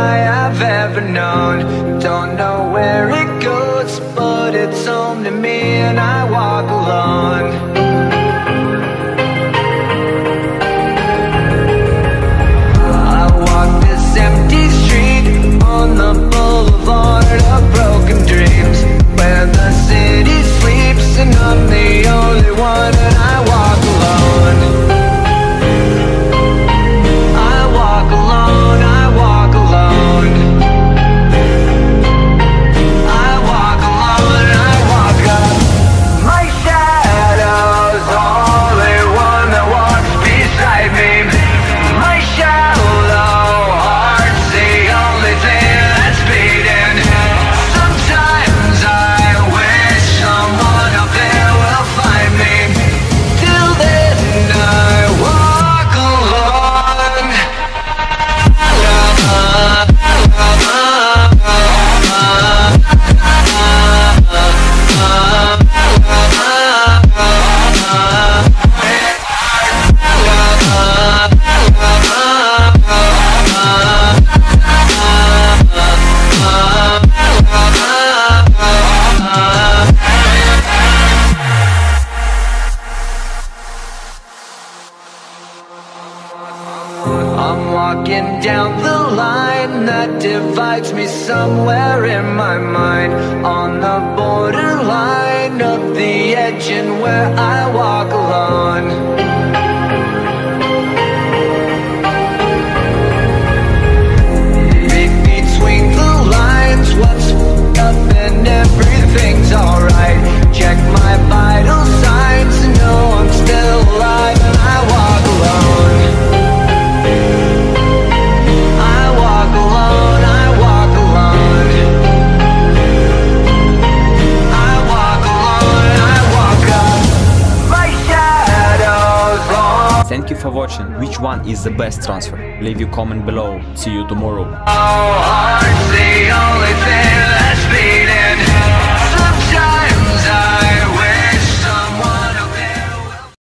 high I've ever known. Don't know where it goes, but it's home to me, and I walk alone. I walk this empty street on the boulevard of broken dreams, where the city sleeps and I'm the only one, and I walk alone. I'm walking down the line that divides me somewhere in my mind, on the borderline of the edge and where I walk alone. In between the lines, what's up and everything's alright. Check my vital signs and know I'm still alive, and I walk alone. Thank you for watching. Which one is the best transfer? Leave your comment below. See you tomorrow.